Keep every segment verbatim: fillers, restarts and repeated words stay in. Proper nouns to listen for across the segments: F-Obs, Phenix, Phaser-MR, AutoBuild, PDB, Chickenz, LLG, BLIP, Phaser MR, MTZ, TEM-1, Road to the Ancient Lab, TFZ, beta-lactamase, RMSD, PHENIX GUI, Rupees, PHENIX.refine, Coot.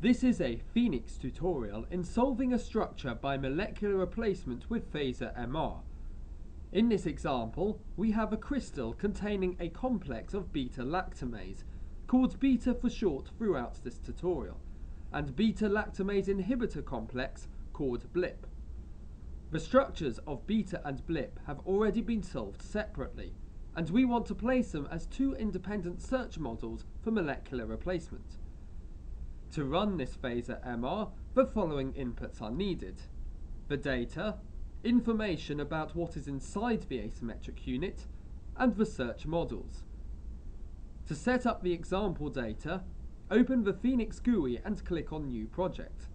This is a PHENIX tutorial in solving a structure by molecular replacement with Phaser M R. In this example, we have a crystal containing a complex of beta-lactamase, called beta for short throughout this tutorial, and beta-lactamase-inhibitor-complex, called BLIP. The structures of beta and BLIP have already been solved separately, and we want to place them as two independent search models for molecular replacement. To run this Phaser M R, the following inputs are needed: the data, information about what is inside the asymmetric unit, and the search models. To set up the example data, open the PHENIX G U I and click on New Project.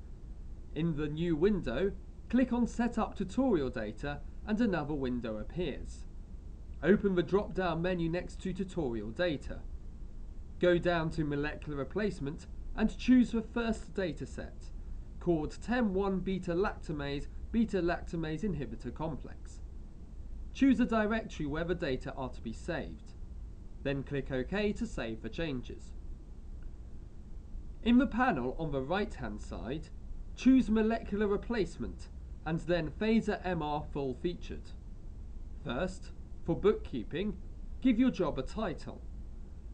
In the new window, click on Set Up Tutorial Data and another window appears. Open the drop-down menu next to Tutorial Data. Go down to Molecular Replacement and choose the first dataset, called T E M one beta lactamase beta lactamase inhibitor complex. Choose a directory where the data are to be saved. Then click OK to save the changes. In the panel on the right-hand side, choose Molecular Replacement and then Phaser M R Full Featured. First, for bookkeeping, give your job a title.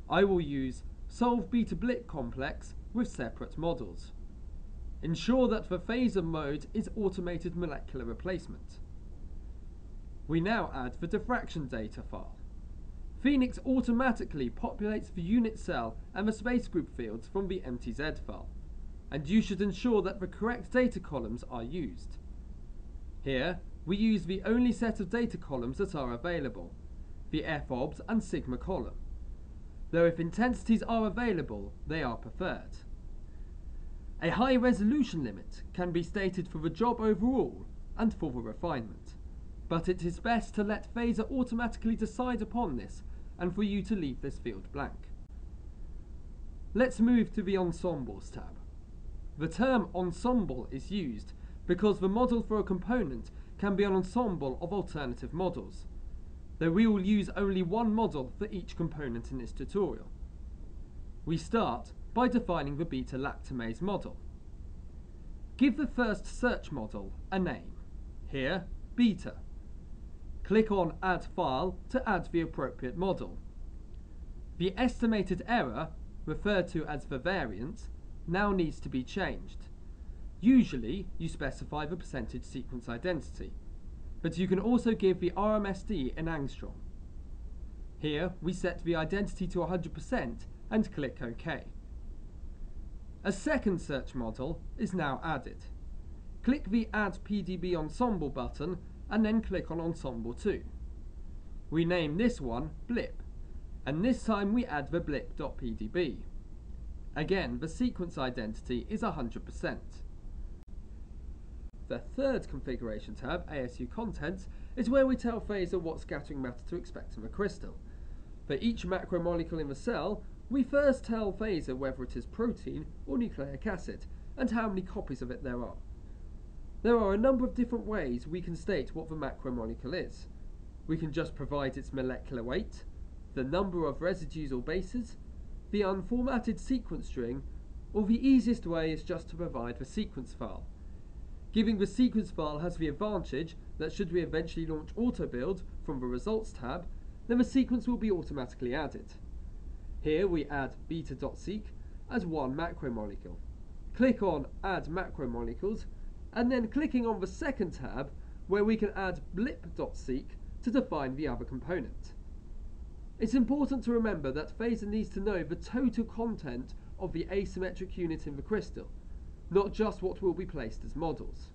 I will use Solve Beta-Blip Complex with Separate Models. Ensure that the Phaser mode is Automated Molecular Replacement. We now add the diffraction data file. PHENIX automatically populates the unit cell and the space group fields from the M T Z file, and you should ensure that the correct data columns are used. Here, we use the only set of data columns that are available, the F-Obs and sigma column, though if intensities are available, they are preferred. A high resolution limit can be stated for the job overall and for the refinement, but it is best to let Phaser automatically decide upon this and for you to leave this field blank. Let's move to the Ensembles tab. The term ensemble is used because the model for a component can be an ensemble of alternative models, though we will use only one model for each component in this tutorial. We start by defining the beta-lactamase model. Give the first search model a name, here beta. Click on Add File to add the appropriate model. The estimated error, referred to as the variance, now needs to be changed. Usually, you specify the percentage sequence identity, but you can also give the R M S D in angstrom. Here, we set the identity to one hundred percent and click OK. A second search model is now added. Click the Add P D B Ensemble button and then click on Ensemble two. We name this one BLIP, and this time we add the blip.pdb. Again, the sequence identity is one hundred percent. The third configuration tab, A S U Contents, is where we tell Phaser what scattering matter to expect in the crystal. For each macromolecule in the cell, we first tell Phaser whether it is protein or nucleic acid, and how many copies of it there are. There are a number of different ways we can state what the macromolecule is. We can just provide its molecular weight, the number of residues or bases, the unformatted sequence string, or the easiest way is just to provide the sequence file. Giving the sequence file has the advantage that should we eventually launch AutoBuild from the Results tab, then the sequence will be automatically added. Here we add beta.seq as one macromolecule. Click on Add Macromolecules, and then clicking on the second tab where we can add blip.seq to define the other component. It's important to remember that Phaser needs to know the total content of the asymmetric unit in the crystal, not just what will be placed as models.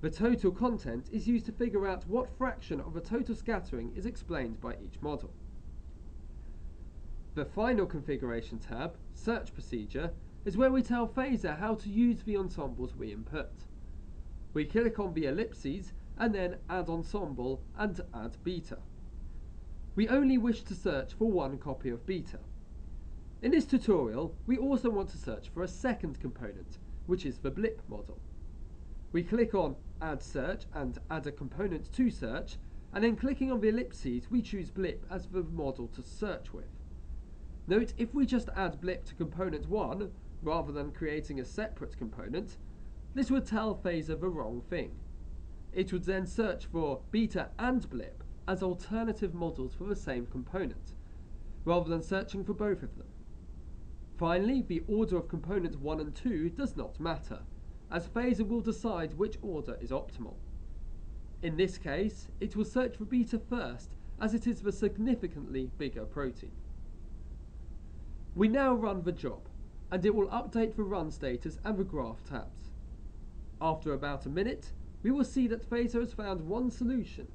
The total content is used to figure out what fraction of the total scattering is explained by each model. The final configuration tab, Search Procedure, is where we tell Phaser how to use the ensembles we input. We click on the ellipses and then Add Ensemble and Add Beta. We only wish to search for one copy of beta. In this tutorial, we also want to search for a second component, which is the BLIP model. We click on Add Search and Add a Component to Search, and then clicking on the ellipses, we choose BLIP as the model to search with. Note, if we just add BLIP to component one, rather than creating a separate component, this would tell Phaser the wrong thing. It would then search for beta and blip as alternative models for the same component, rather than searching for both of them. Finally, the order of components one and two does not matter, as Phaser will decide which order is optimal. In this case, it will search for beta first, as it is the significantly bigger protein. We now run the job, and it will update the run status and the graph tabs. After about a minute, we will see that Phaser has found one solution,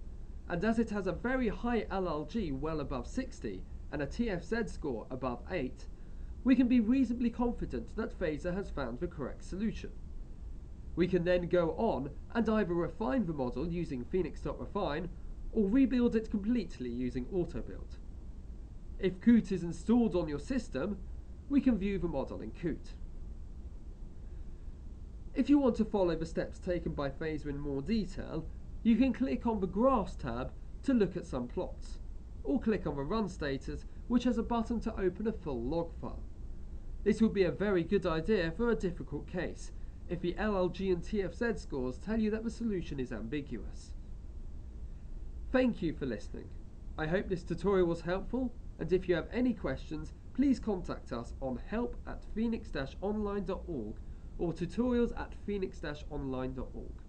and as it has a very high L L G well above sixty and a T F Z score above eight, we can be reasonably confident that Phaser has found the correct solution. We can then go on and either refine the model using phenix dot refine or rebuild it completely using AutoBuild. If Coot is installed on your system, we can view the model in Coot. If you want to follow the steps taken by Phaser in more detail, you can click on the Graphs tab to look at some plots, or click on the Run status, which has a button to open a full log file. This would be a very good idea for a difficult case, if the L L G and T F Z scores tell you that the solution is ambiguous. Thank you for listening. I hope this tutorial was helpful, and if you have any questions, please contact us on help at phenix dash online dot org or tutorials at phenix dash online dot org.